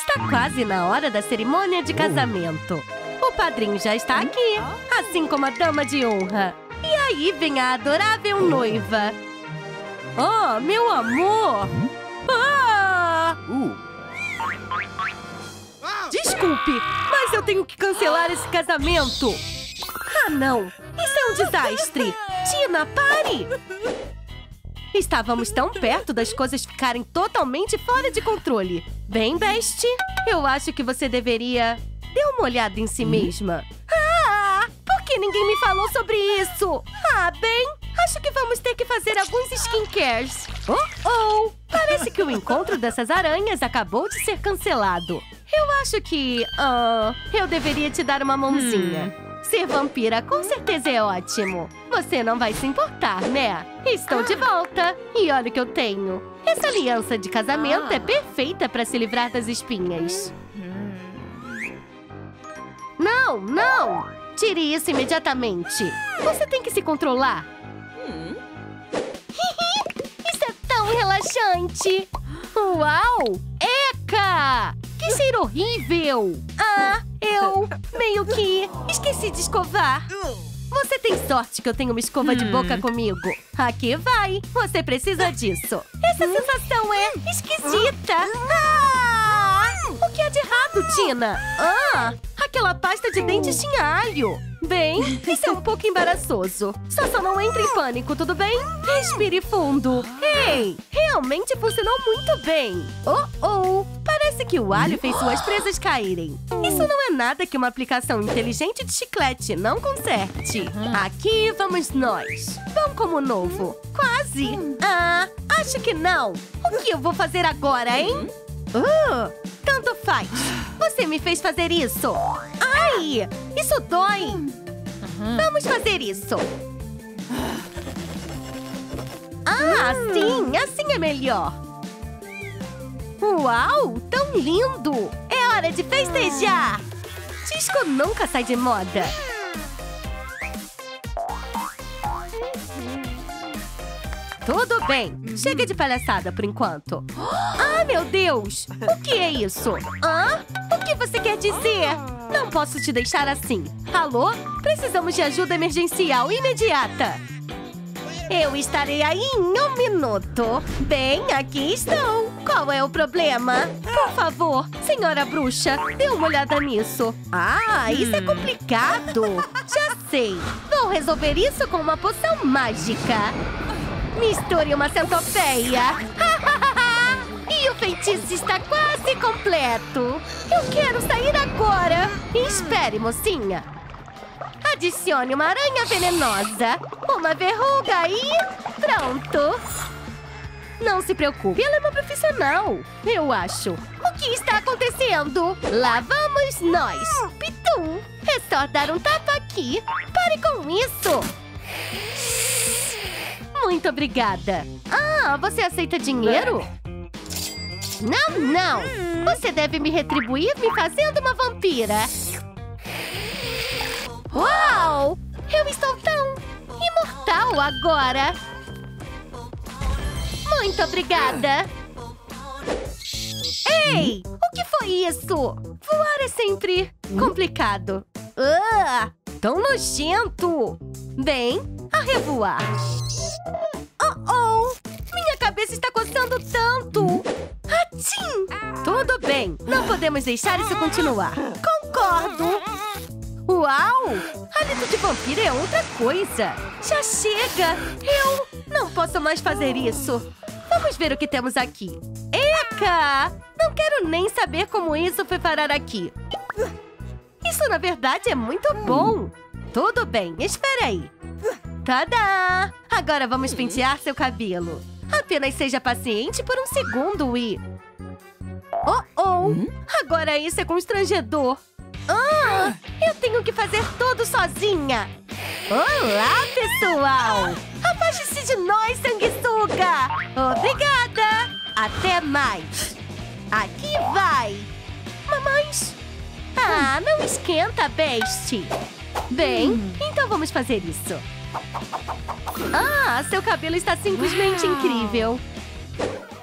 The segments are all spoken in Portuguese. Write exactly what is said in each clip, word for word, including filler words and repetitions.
Está quase na hora da cerimônia de casamento. O padrinho já está aqui, assim como a dama de honra. E aí vem a adorável noiva. Oh, meu amor! Ah! Desculpe, mas eu tenho que cancelar esse casamento. Ah, não! Isso é um desastre! Tina, pare! Estávamos tão perto das coisas ficarem totalmente fora de controle. Bem, Best, eu acho que você deveria... Dê uma olhada em si mesma. Ah! Por que ninguém me falou sobre isso? Ah, bem... Acho que vamos ter que fazer alguns skincares. Oh, oh! Parece que o encontro dessas aranhas acabou de ser cancelado. Eu acho que... Ah, eu deveria te dar uma mãozinha. Hum. Ser vampira com certeza é ótimo. Você não vai se importar, né? Estou de volta. E olha o que eu tenho. Essa aliança de casamento é perfeita para se livrar das espinhas. Não, não! Tire isso imediatamente. Você tem que se controlar. Isso é tão relaxante! Uau! Eca! Que cheiro horrível! Ah, eu meio que esqueci de escovar. Você tem sorte que eu tenho uma escova de boca comigo. Aqui vai! Você precisa disso. Essa sensação é esquisita. Ah! O que há de errado, Tina? Ah! Aquela pasta de dentes tinha alho. Bem, isso é um pouco embaraçoso. Só só não entre em pânico, tudo bem? Respire fundo. Ei, realmente funcionou muito bem. Oh, oh, parece que o alho fez suas presas caírem. Isso não é nada que uma aplicação inteligente de chiclete não conserte. Aqui vamos nós. Vão como novo. Quase. Ah, acho que não. O que eu vou fazer agora, hein? Uh, tanto faz. Você me fez fazer isso. Ai, isso dói. Vamos fazer isso. Ah, sim, assim é melhor. Uau, tão lindo. É hora de festejar. Disco nunca sai de moda. Tudo bem. Chega de palhaçada por enquanto. Ah, meu Deus! O que é isso? Hã? O que você quer dizer? Não posso te deixar assim. Alô? Precisamos de ajuda emergencial imediata. Eu estarei aí em um minuto. Bem, aqui estou. Qual é o problema? Por favor, senhora bruxa, dê uma olhada nisso. Ah, isso é complicado. Já sei. Vou resolver isso com uma poção mágica. Misture uma centopeia. E o feitiço está quase completo. Eu quero sair agora. Espere, mocinha. Adicione uma aranha venenosa, uma verruga e... pronto. Não se preocupe, ela é uma profissional, eu acho. O que está acontecendo? Lá vamos nós. Pitu, é só dar um tapa aqui. Pare com isso. Muito obrigada. Ah, você aceita dinheiro? Não, não. Você deve me retribuir me fazendo uma vampira. Uau! Eu estou tão imortal agora. Muito obrigada. Ei, o que foi isso? Voar é sempre complicado. Ah, tão nojento. Bem, a revoar. Oh, oh! Minha cabeça está coçando tanto! Atim! Tudo bem, não podemos deixar isso continuar. Concordo! Uau! Hálito de vampiro é outra coisa! Já chega! Eu não posso mais fazer isso! Vamos ver o que temos aqui. Eca! Não quero nem saber como isso foi parar aqui. Isso, na verdade, é muito bom! Tudo bem, espera aí. Tadá! Agora vamos pentear seu cabelo. Apenas seja paciente por um segundo e... Oh, oh! Agora isso é constrangedor. Ah! Eu tenho que fazer tudo sozinha. Olá, pessoal! Afaste-se de nós, sanguessuga! Obrigada! Até mais! Aqui vai! Mamães! Ah, não esquenta, Best! Bem, então vamos fazer isso. Ah, seu cabelo está simplesmente incrível.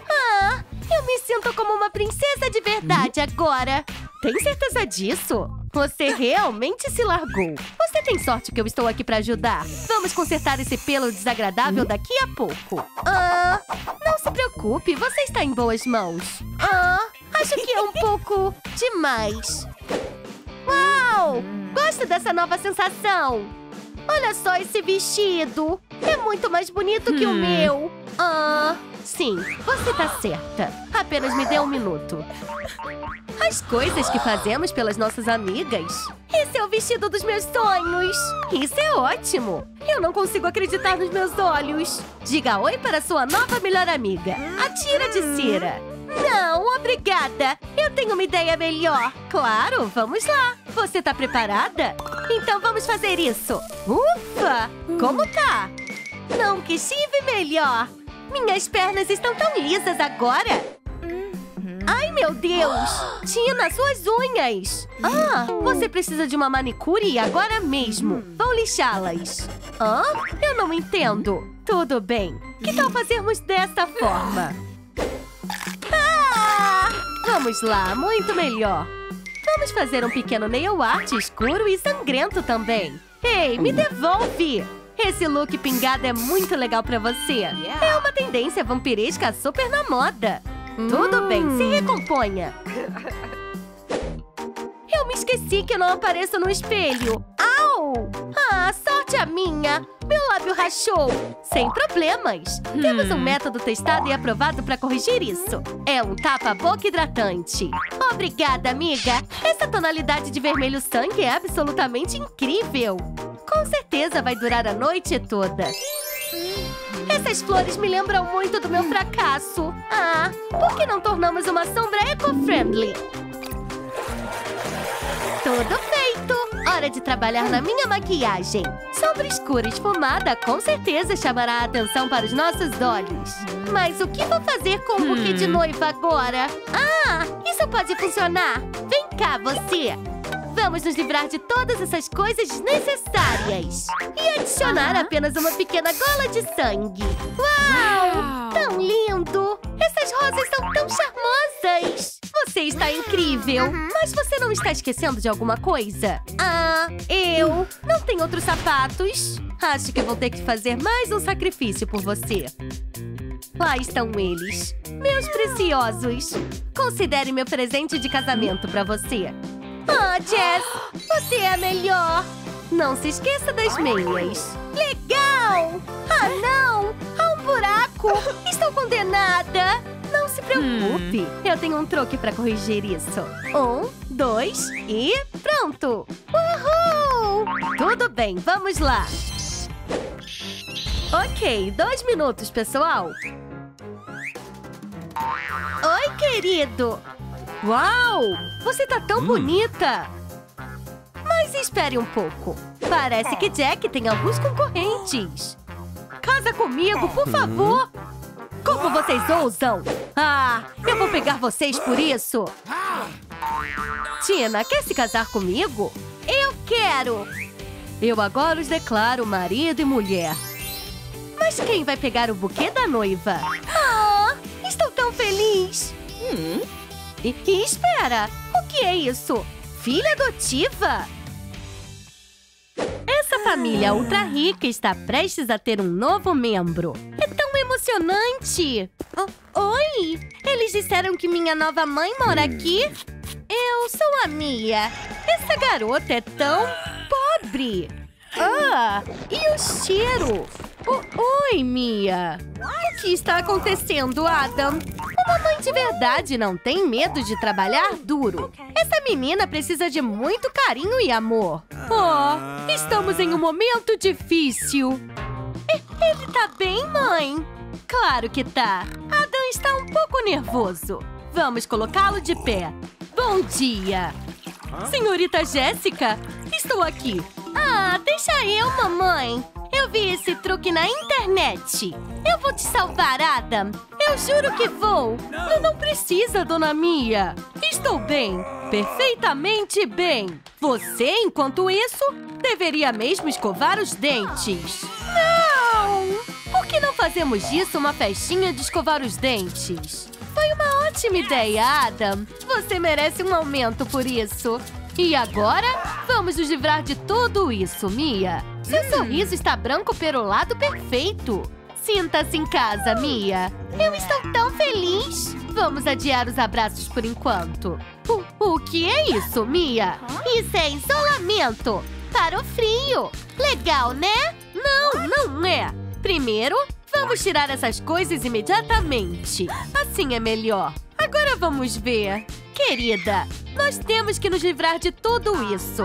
Ah, eu me sinto como uma princesa de verdade agora. Tem certeza disso? Você realmente se largou. Você tem sorte que eu estou aqui para ajudar. Vamos consertar esse pelo desagradável daqui a pouco. Ah, não se preocupe, você está em boas mãos. Ah, acho que é um pouco demais. Uau! Gosto dessa nova sensação. Olha só esse vestido. É muito mais bonito que o meu. Ah, sim, você tá certa. Apenas me dê um minuto. As coisas que fazemos pelas nossas amigas. Esse é o vestido dos meus sonhos. Isso é ótimo. Eu não consigo acreditar nos meus olhos. Diga oi para sua nova melhor amiga. Atira de cera. Não, obrigada. Eu tenho uma ideia melhor. Claro, vamos lá. Você tá preparada? Então vamos fazer isso. Ufa, como tá? Não que estive melhor. Minhas pernas estão tão lisas agora. Ai, meu Deus! Tina, suas unhas! Ah, você precisa de uma manicure agora mesmo. Vou lixá-las. Hã? Eu não entendo. Tudo bem. Que tal fazermos desta forma? Ah! Vamos lá, muito melhor. Vamos fazer um pequeno nail art escuro e sangrento também. Ei, me devolve! Esse look pingado é muito legal pra você. É uma tendência vampiresca super na moda. Tudo hum. bem, se recomponha. Eu me esqueci que eu não apareço no espelho. Au! Ah, sorte a minha. Meu lábio rachou. Sem problemas. Hum. Temos um método testado e aprovado para corrigir isso. É um tapa-boca hidratante. Obrigada, amiga. Essa tonalidade de vermelho sangue é absolutamente incrível. Com certeza vai durar a noite toda. Essas flores me lembram muito do meu fracasso. Ah, por que não tornamos uma sombra eco-friendly? Tudo feito! Hora de trabalhar na minha maquiagem. Sombra escura esfumada com certeza chamará a atenção para os nossos olhos. Mas o que vou fazer com o buquê de noiva agora? Ah, isso pode funcionar! Vem cá, você! Vamos nos livrar de todas essas coisas desnecessárias. E adicionar uhum. apenas uma pequena gola de sangue. Uau! Uau! Tão lindo! Essas rosas são tão charmosas! Você está incrível! Uhum. Mas você não está esquecendo de alguma coisa? Ah, eu não tenho outros sapatos. Acho que vou ter que fazer mais um sacrifício por você. Lá estão eles. Meus preciosos. Considere meu presente de casamento para você. Ah, oh, Jess, você é a melhor! Não se esqueça das meias. Legal! Ah, não! Há um buraco! Estou condenada! Não se preocupe, hum. eu tenho um truque para corrigir isso. Um, dois e pronto! Uhul! Tudo bem, vamos lá! Ok, dois minutos, pessoal! Oi, querido! Uau! Você tá tão hum. bonita! Mas espere um pouco. Parece que Jack tem alguns concorrentes. Casa comigo, por favor! Como vocês ousam? Ah, eu vou pegar vocês por isso! Tina, quer se casar comigo? Eu quero! Eu agora os declaro marido e mulher. Mas quem vai pegar o buquê da noiva? Ah, estou tão feliz! Hum... E, e espera! O que é isso? Filha adotiva? Essa família ultra rica está prestes a ter um novo membro. É tão emocionante! Oh, oi! Eles disseram que minha nova mãe mora aqui? Eu sou a Mia. Essa garota é tão pobre! Ah! E o cheiro! Oh, oi, Mia! O que está acontecendo, Adam? Uma mãe de verdade não tem medo de trabalhar duro. Essa menina precisa de muito carinho e amor. Oh, estamos em um momento difícil. Ele tá bem, mãe? Claro que tá. Adam está um pouco nervoso. Vamos colocá-lo de pé. Bom dia. Senhorita Jéssica, estou aqui. Ah, deixa eu, mamãe. Eu vi esse truque na internet. Eu vou te salvar, Adam. Eu juro que vou. Não, não precisa, dona Mia. Estou bem. Perfeitamente bem. Você, enquanto isso, deveria mesmo escovar os dentes. Não! Por que não fazemos disso uma festinha de escovar os dentes? Foi uma ótima ideia, Adam. Você merece um aumento por isso. E agora, vamos nos livrar de tudo isso, Mia. Seu hum. sorriso está branco perolado perfeito. Sinta-se em casa, Mia. Eu estou tão feliz. Vamos adiar os abraços por enquanto. O, o que é isso, Mia? Isso é isolamento. Para o frio. Legal, né? Não, não é. Primeiro, vamos tirar essas coisas imediatamente. Assim é melhor. Agora vamos ver. Querida, nós temos que nos livrar de tudo isso.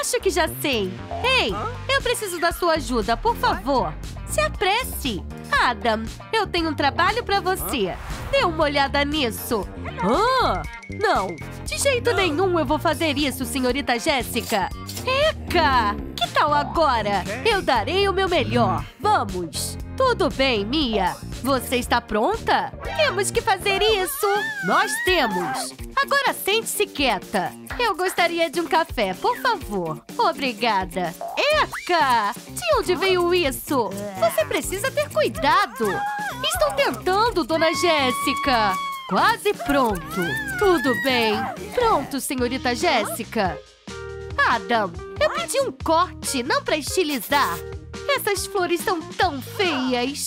Acho que já sei. Ei, eu preciso da sua ajuda, por favor. Se apresse. Adam, eu tenho um trabalho pra você. Dê uma olhada nisso. Ah, não. De jeito nenhum eu vou fazer isso, senhorita Jéssica. Eca! Que tal agora? Eu darei o meu melhor. Vamos. Tudo bem, Mia. Você está pronta? Temos que fazer isso. Nós temos. Agora sente-se quieta. Eu gostaria de um café, por favor. Obrigada. Eca! De onde veio isso? Você precisa ter cuidado. Estou tentando, dona Jéssica. Quase pronto. Tudo bem. Pronto, senhorita Jéssica. Adam, eu pedi um corte, não para estilizar. Essas flores são tão feias.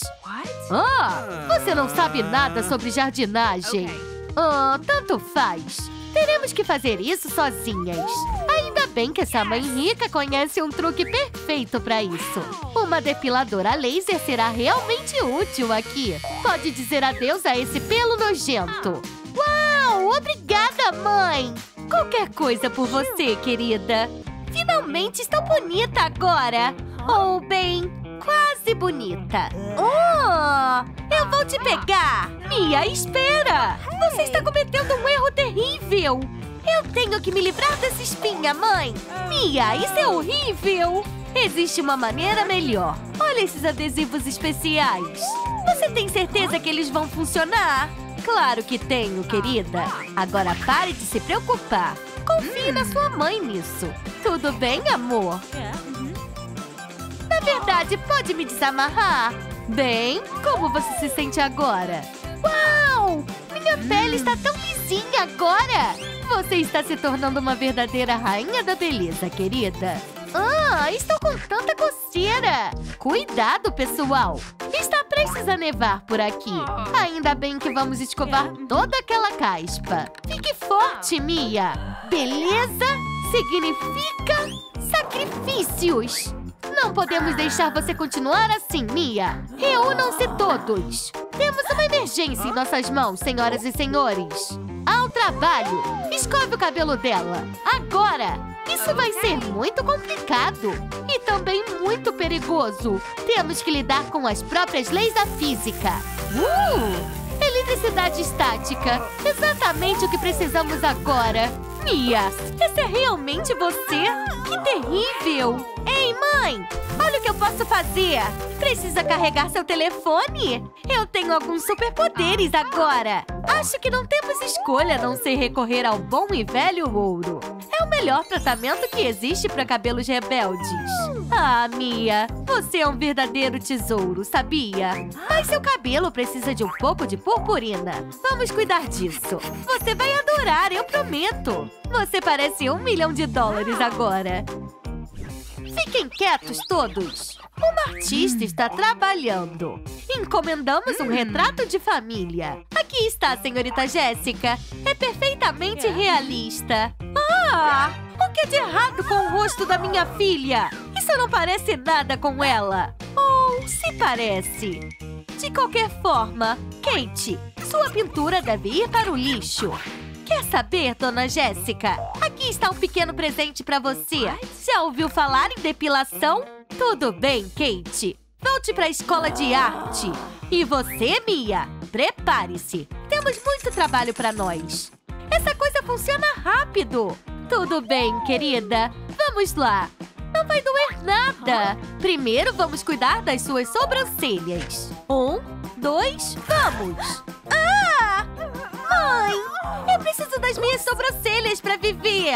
Ah, você não sabe nada sobre jardinagem. Ah, tanto faz. Teremos que fazer isso sozinhas. Ainda bem que essa mãe rica conhece um truque perfeito para isso. Uma depiladora laser será realmente útil aqui. Pode dizer adeus a esse pelo nojento. Uau, obrigada, mãe. Qualquer coisa por você, querida. Finalmente estou bonita agora. Ou bem, quase bonita. Oh, eu vou te pegar. Mia, espera. Você está cometendo um erro terrível. Eu tenho que me livrar dessa espinha, mãe. Mia, isso é horrível. Existe uma maneira melhor. Olha esses adesivos especiais. Você tem certeza que eles vão funcionar? Claro que tenho, querida. Agora pare de se preocupar. Confie na sua mãe nisso. Tudo bem, amor? Na verdade, pode me desamarrar? Bem, como você se sente agora? Uau! Minha pele está tão lisinha agora! Você está se tornando uma verdadeira rainha da beleza, querida. Ah, estou com tanta coceira! Cuidado, pessoal! Está prestes a nevar por aqui. Ainda bem que vamos escovar toda aquela caspa. Fique forte, Mia! Beleza significa sacrifícios! Não podemos deixar você continuar assim, Mia. Reúnam-se todos. Temos uma emergência em nossas mãos, senhoras e senhores. Ao trabalho. Escove o cabelo dela. Agora. Isso vai ser muito complicado. E também muito perigoso. Temos que lidar com as próprias leis da física. Uh! Eletricidade estática. Exatamente o que precisamos agora. Mia, essa é realmente você? Que terrível! Ei, mãe! Olha o que eu posso fazer! Precisa carregar seu telefone? Eu tenho alguns superpoderes agora! Acho que não temos escolha a não ser recorrer ao bom e velho ouro. É o melhor tratamento que existe para cabelos rebeldes. Ah, Mia, você é um verdadeiro tesouro, sabia? Mas seu cabelo precisa de um pouco de purpurina. Vamos cuidar disso. Você vai adorar, eu prometo. Você parece um milhão de dólares agora. Fiquem quietos todos. Uma artista está trabalhando. Encomendamos um retrato de família. Aqui está, senhorita Jéssica. É perfeitamente realista. Ah! O que é de errado com o rosto da minha filha? Isso não parece nada com ela. Ou se parece. De qualquer forma, Kate, sua pintura deve ir para o lixo. Quer saber, dona Jéssica? Aqui está um pequeno presente para você. Já ouviu falar em depilação? Tudo bem, Kate. Volte para a escola de arte. E você, Mia, prepare-se. Temos muito trabalho para nós. Essa coisa funciona rápido. Tudo bem, querida. Vamos lá. Não vai doer nada. Primeiro, vamos cuidar das suas sobrancelhas. Um, dois, vamos. Ah! Mãe! Eu preciso das minhas sobrancelhas para viver!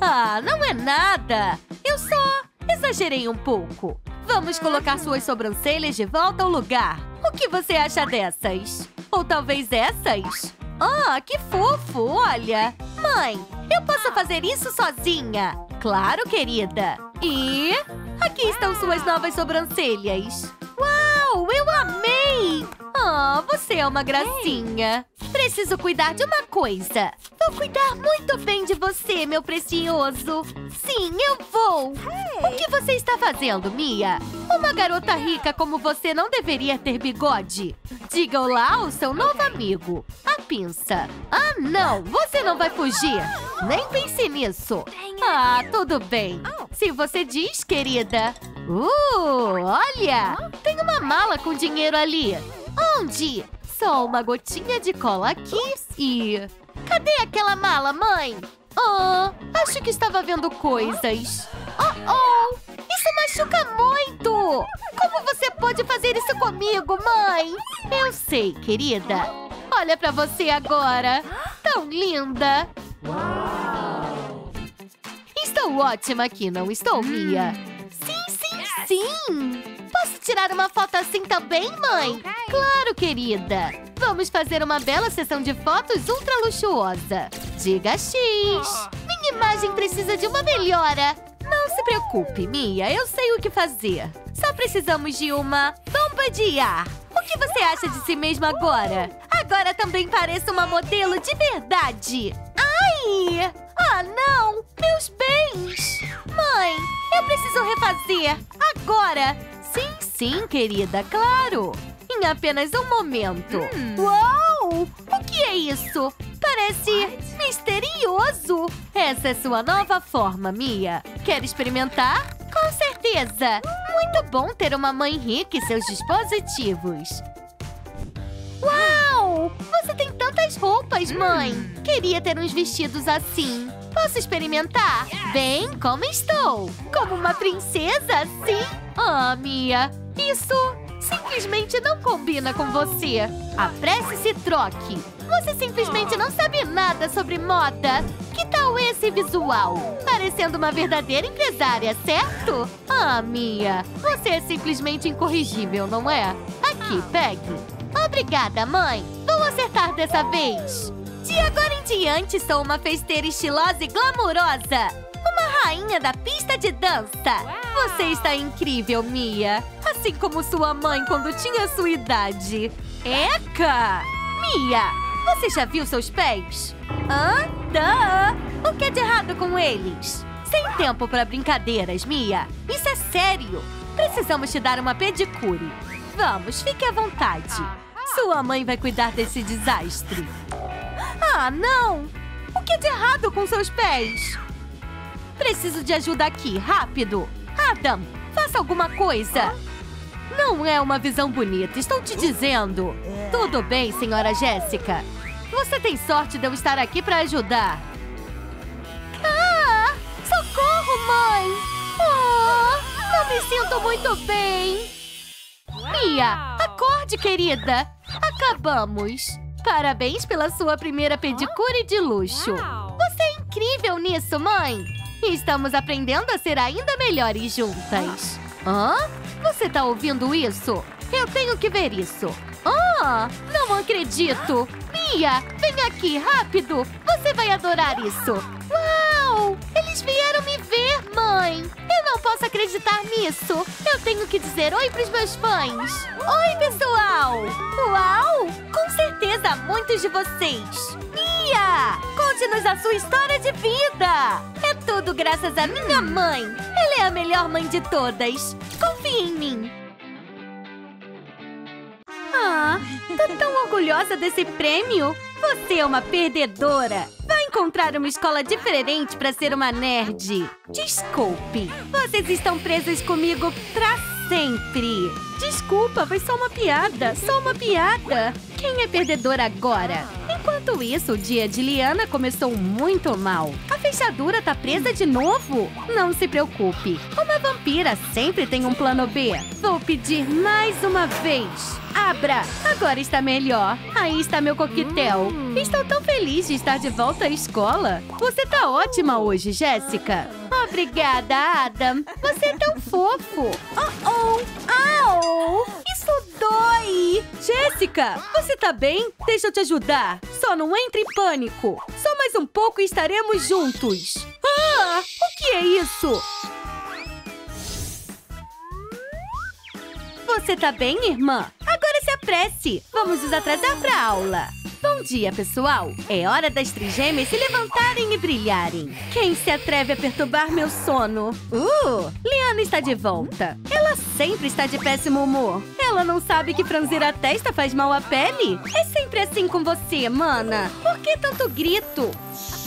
Ah, não é nada! Eu só exagerei um pouco. Vamos colocar suas sobrancelhas de volta ao lugar. O que você acha dessas? Ou talvez essas? Ah, que fofo, olha! Mãe, eu posso fazer isso sozinha! Claro, querida! E... aqui estão suas novas sobrancelhas! Uau, eu amei! Ah, oh, você é uma gracinha! Preciso cuidar de uma coisa! Vou cuidar muito bem de você, meu precioso! Sim, eu vou! O que você está fazendo, Mia? Uma garota rica como você não deveria ter bigode! Diga olá ao seu novo amigo! A pinça! Ah, não! Você não vai fugir! Nem pense nisso! Ah, tudo bem! Se você diz, querida! Uh, olha! Tem uma mala com dinheiro ali! Onde? Só uma gotinha de cola aqui e... cadê aquela mala, mãe? Ah, oh, acho que estava vendo coisas. Oh, oh! Isso machuca muito! Como você pode fazer isso comigo, mãe? Eu sei, querida. Olha pra você agora. Tão linda! Uau. Estou ótima aqui, não estou, Mia? Sim, sim, sim! Posso tirar uma foto assim também, mãe? Claro, querida! Vamos fazer uma bela sessão de fotos ultra luxuosa. Diga X! Minha imagem precisa de uma melhora! Não se preocupe, Mia, eu sei o que fazer. Só precisamos de uma bomba de ar. O que você acha de si mesma agora? Agora também pareço uma modelo de verdade! Ai! Ah, não! Meus bens! Mãe, eu preciso refazer! Agora! Sim, sim, querida, claro! Em apenas um momento! Hum. Uau! O que é isso? Parece misterioso! Essa é sua nova forma, Mia! Quer experimentar? Com certeza! Muito bom ter uma mãe rica e seus dispositivos! Uau! Você tem tantas roupas, mãe! Hum. Queria ter uns vestidos assim! Posso experimentar? Bem, como estou? Como uma princesa, sim? Ah, Mia, isso simplesmente não combina com você. Apresse-se e troque. Você simplesmente não sabe nada sobre moda. Que tal esse visual? Parecendo uma verdadeira empresária, certo? Ah, Mia, você é simplesmente incorrigível, não é? Aqui, pegue. Obrigada, mãe. Vou acertar dessa vez. De agora em diante, sou uma festeira estilosa e glamurosa! Uma rainha da pista de dança! Uau. Você está incrível, Mia! Assim como sua mãe quando tinha sua idade! Eca! Mia, você já viu seus pés? Hã? Dã! O que é de errado com eles? Sem tempo para brincadeiras, Mia! Isso é sério! Precisamos te dar uma pedicure! Vamos, fique à vontade! Sua mãe vai cuidar desse desastre! Ah, não! O que é de errado com seus pés? Preciso de ajuda aqui, rápido! Adam, faça alguma coisa! Não é uma visão bonita, estou te dizendo! Tudo bem, senhora Jéssica. Você tem sorte de eu estar aqui para ajudar. Ah! Socorro, mãe! Oh, não me sinto muito bem! Mia, acorde, querida! Acabamos! Parabéns pela sua primeira pedicure de luxo! Você é incrível nisso, mãe! Estamos aprendendo a ser ainda melhores juntas! Hã? Você tá ouvindo isso? Eu tenho que ver isso! Ah! Não acredito! Mia, vem aqui, rápido! Você vai adorar isso! Uau! Eles vieram me ver, mãe! Eu não posso acreditar nisso! Eu tenho que dizer oi pros meus fãs! Oi, pessoal! Uau! Com certeza há muitos de vocês! Mia! Conte-nos a sua história de vida! É tudo graças à minha mãe! Ela é a melhor mãe de todas! Confie em mim! Ah, tô tão orgulhosa desse prêmio! Você é uma perdedora! Vai encontrar uma escola diferente pra ser uma nerd! Desculpe! Vocês estão presas comigo pra sempre! Desculpa, foi só uma piada! Só uma piada! Quem é perdedor agora? Enquanto isso, o dia de Liana começou muito mal! A fechadura tá presa de novo? Não se preocupe! Uma vampira sempre tem um plano B! Vou pedir mais uma vez! Abra! Agora está melhor! Aí está meu coquetel! Estou tão feliz de estar de volta à escola! Você tá ótima hoje, Jéssica! Obrigada, Adam! Você é tão fofo! Oh, oh! Au! Isso Dói! Jéssica, você tá bem? Deixa eu te ajudar. Só não entre em pânico. Só mais um pouco e estaremos juntos. Ah, o que é isso? Você tá bem, irmã? Agora se apresse. Vamos nos atrasar pra aula. Bom dia, pessoal. É hora das trigêmeas se levantarem e brilharem. Quem se atreve a perturbar meu sono? Uh, Liana está de volta. Ela sempre está de péssimo humor. Ela não sabe que franzir a testa faz mal à pele? É sempre assim com você, mana. Por que tanto grito?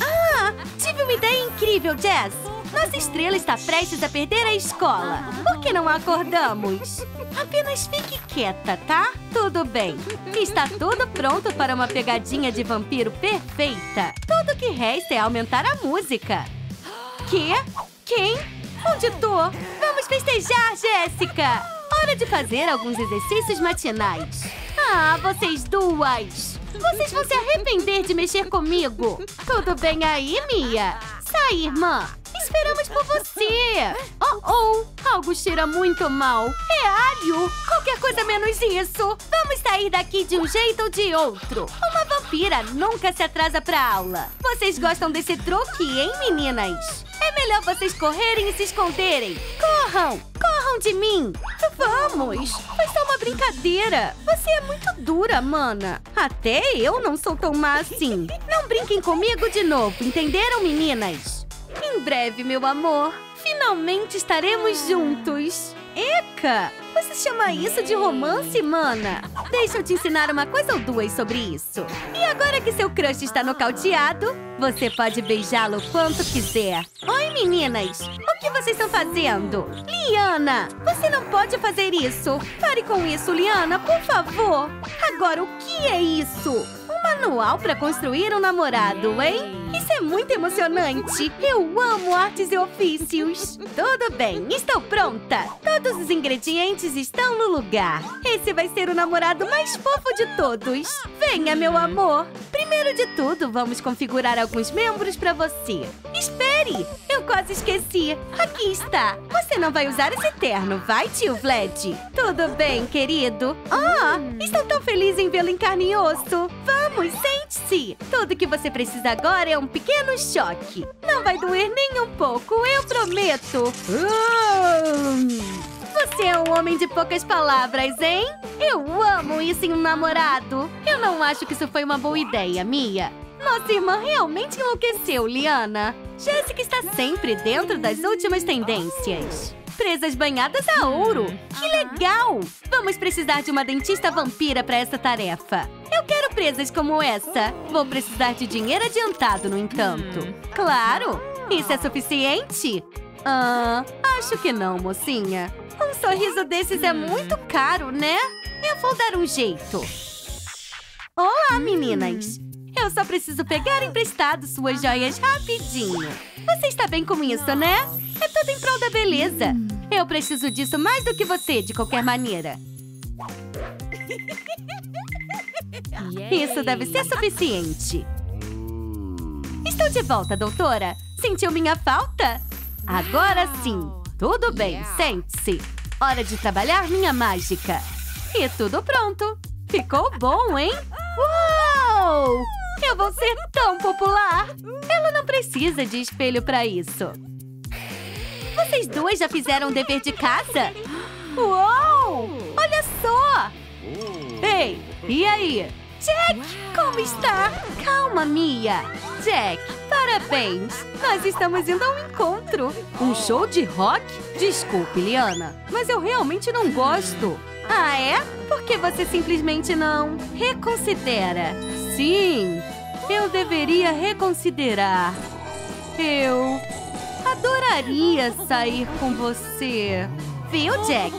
Ah, tive uma ideia incrível, Jess. Nossa estrela está prestes a perder a escola. Por que não a acordamos? Apenas fique quieta, tá? Tudo bem. Está tudo pronto para uma pegadinha de vampiro perfeita. Tudo que resta é aumentar a música. Que? Quem? Onde tô? Vamos festejar, Jéssica! Hora de fazer alguns exercícios matinais. Ah, vocês duas! Vocês vão se arrepender de mexer comigo. Tudo bem aí, Mia? Sai, irmã. Esperamos por você! Oh, oh! Algo cheira muito mal! É alho! Qualquer coisa menos isso! Vamos sair daqui de um jeito ou de outro! Uma vampira nunca se atrasa pra aula! Vocês gostam desse truque, hein, meninas? É melhor vocês correrem e se esconderem! Corram! Corram de mim! Vamos! Foi só uma brincadeira! Você é muito dura, mana! Até eu não sou tão má assim! Não brinquem comigo de novo, entenderam, meninas? Em breve, meu amor, finalmente estaremos juntos. Eca, você chama isso de romance, mana? Deixa eu te ensinar uma coisa ou duas sobre isso. E agora que seu crush está nocauteado, você pode beijá-lo o quanto quiser. Oi, meninas, o que vocês estão fazendo? Liana, você não pode fazer isso. Pare com isso, Liana, por favor. Agora, o que é isso? Manual para construir um namorado, hein? Isso é muito emocionante! Eu amo artes e ofícios! Tudo bem, estou pronta! Todos os ingredientes estão no lugar! Esse vai ser o namorado mais fofo de todos! Venha, meu amor! Primeiro de tudo, vamos configurar alguns membros para você! Espere! Eu quase esqueci! Aqui está! Você não vai usar esse terno, vai, tio Vlad? Tudo bem, querido? Ah! Estou tão feliz em vê-lo em carne e osso! Vamos! Vamos, sente-se! Tudo que você precisa agora é um pequeno choque. Não vai doer nem um pouco, eu prometo! Você é um homem de poucas palavras, hein? Eu amo isso em um namorado! Eu não acho que isso foi uma boa ideia, Mia. Nossa irmã realmente enlouqueceu, Liana. Jéssica está sempre dentro das últimas tendências. Presas banhadas a ouro! Que legal! Vamos precisar de uma dentista vampira para essa tarefa. Eu quero presas como essa. Vou precisar de dinheiro adiantado, no entanto. Claro! Isso é suficiente? Ah, acho que não, mocinha. Um sorriso desses é muito caro, né? Eu vou dar um jeito. Olá, meninas! Eu só preciso pegar emprestado suas joias rapidinho. Você está bem com isso, né? É tudo em prol da beleza. Eu preciso disso mais do que você, de qualquer maneira. Isso deve ser suficiente. Estou de volta, doutora. Sentiu minha falta? Agora sim. Tudo bem, sente-se. Hora de trabalhar minha mágica. E tudo pronto. Ficou bom, hein? Uau! Eu vou ser tão popular! Ela não precisa de espelho pra isso. Vocês duas já fizeram o dever de casa? Uou! Olha só! Ei, e aí? Jack, como está? Calma, Mia! Jack, parabéns! Nós estamos indo a um encontro! Um show de rock? Desculpe, Liana, mas eu realmente não gosto! Ah, é? Por que você simplesmente não reconsidera? Sim, eu deveria reconsiderar. Eu adoraria sair com você. Viu, Jack?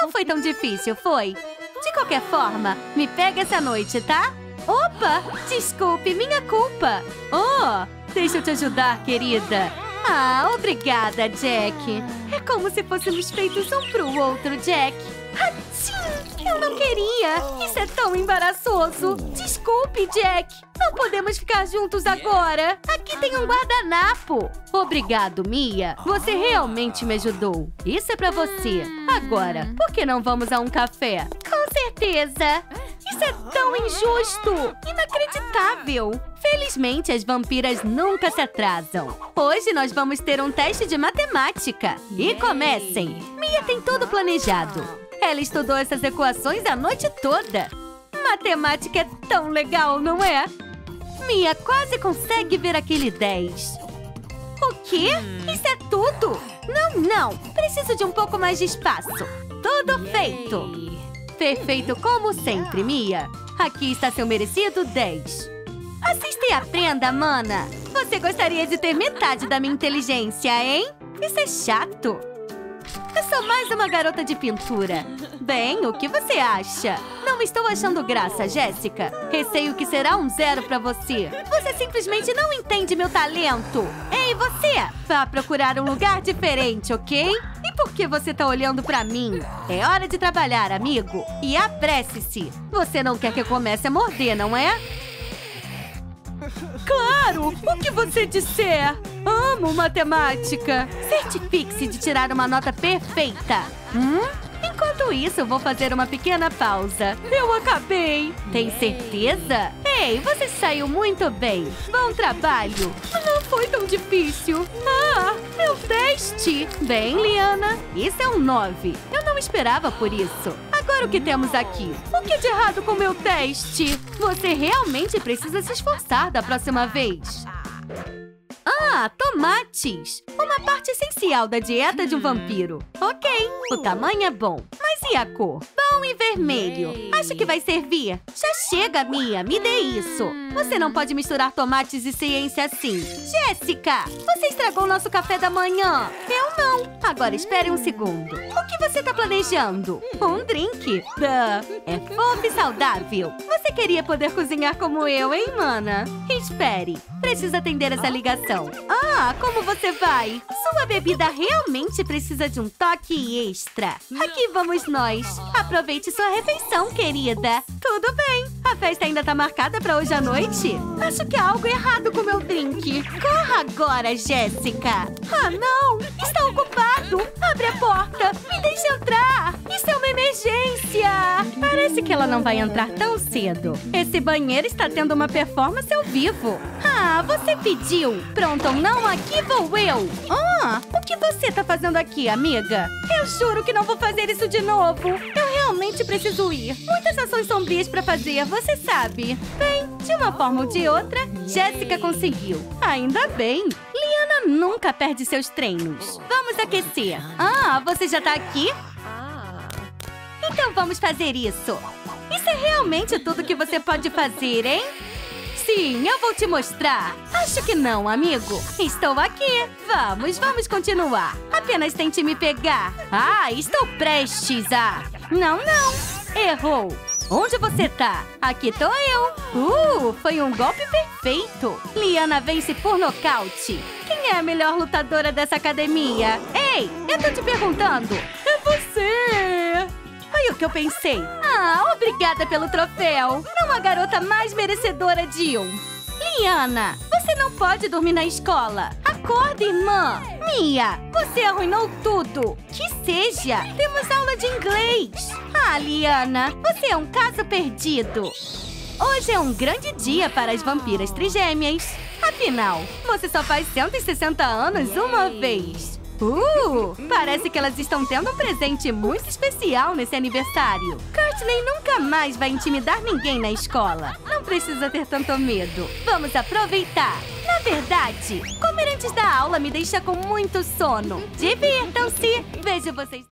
Não foi tão difícil, foi? De qualquer forma, me pega essa noite, tá? Opa! Desculpe, minha culpa. Oh, deixa eu te ajudar, querida. Ah, obrigada, Jack. É como se fôssemos feitos um pro outro, Jack. Atchim! Eu não queria! Isso é tão embaraçoso! Desculpe, Jack! Não podemos ficar juntos agora! Aqui tem um guardanapo! Obrigado, Mia! Você realmente me ajudou! Isso é pra você! Agora, por que não vamos a um café? Com certeza! certeza! Isso é tão injusto! Inacreditável! Felizmente, as vampiras nunca se atrasam. Hoje nós vamos ter um teste de matemática. E comecem! Mia tem tudo planejado. Ela estudou essas equações a noite toda. Matemática é tão legal, não é? Mia quase consegue ver aquele dez. O quê? Isso é tudo? Não, não! Preciso de um pouco mais de espaço. Tudo feito! Perfeito como sempre, Mia. Aqui está seu merecido dez. Assista e aprenda, mana. Você gostaria de ter metade da minha inteligência, hein? Isso é chato. Eu sou mais uma garota de pintura. Bem, o que você acha? Não estou achando graça, Jéssica. Receio que será um zero pra você. Você simplesmente não entende meu talento. Ei, você! Vá procurar um lugar diferente, ok? E por que você tá olhando pra mim? É hora de trabalhar, amigo. E apresse-se. Você não quer que eu comece a morder, não é? Claro! O que você disser? Amo matemática! Certifique-se de tirar uma nota perfeita! Hum? Enquanto isso, vou fazer uma pequena pausa. Eu acabei! Tem certeza? Ei, você saiu muito bem! Bom trabalho! Não foi tão difícil! Ah, meu teste! Bem, Liana, isso é um nove. Eu não esperava por isso. Agora o que temos aqui? O que de errado com meu teste? Você realmente precisa se esforçar da próxima vez. Ah, tomates! Uma parte essencial da dieta de um vampiro. Ok, o tamanho é bom. Mas e a cor? Bom e vermelho. Acho que vai servir. Já chega, Mia. Me dê isso. Você não pode misturar tomates e ciência assim. Jéssica, você estragou nosso café da manhã. Eu não. Agora espere um segundo. O que você tá planejando? Um drink. Duh. É fofo e saudável. Você queria poder cozinhar como eu, hein, mana? Espere. Preciso atender essa ligação. Ah, como você vai? Sua bebida realmente precisa de um toque extra. Aqui vamos nós. Aproveite sua refeição, querida. Tudo bem. A festa ainda tá marcada pra hoje à noite? Acho que há algo errado com meu drink. Corra agora, Jéssica. Ah, não. Está ocupado. Abre a porta. Me deixe entrar. Isso é uma emergência. Parece que ela não vai entrar tão cedo. Esse banheiro está tendo uma performance ao vivo. Ah, você pediu. Pronto ou não, aqui vou eu. Ah, o que você tá fazendo aqui, amiga? Eu juro que não vou fazer isso de novo. Eu realmente preciso ir. Muitas ações sombrias pra fazer, você sabe. Bem, de uma forma ou de outra, Jéssica conseguiu. Ainda bem. Liana nunca perde seus treinos. Vamos aquecer. Ah, você já tá aqui? Então vamos fazer isso. Isso é realmente tudo que você pode fazer, hein? Sim, eu vou te mostrar. Acho que não, amigo. Estou aqui. Vamos, vamos continuar. Apenas tente me pegar. Ah, estou prestes a... Não, não. Errou. Onde você tá? Aqui tô eu. Uh, foi um golpe perfeito. Liana vence por nocaute. Quem é a melhor lutadora dessa academia? Ei, eu tô te perguntando. É você. Foi o que eu pensei. Ah, obrigada pelo troféu. Não há garota mais merecedora de um. Liana, você não pode dormir na escola. Acorda, irmã. Mia, você arruinou tudo. Que seja, temos aula de inglês. Ah, Liana, você é um caso perdido. Hoje é um grande dia para as vampiras trigêmeas. Afinal, você só faz cento e sessenta anos uma vez. Uh! Parece que elas estão tendo um presente muito especial nesse aniversário. Courtney nunca mais vai intimidar ninguém na escola. Não precisa ter tanto medo. Vamos aproveitar. Na verdade, comer antes da aula me deixa com muito sono. Divirtam-se. Vejo vocês...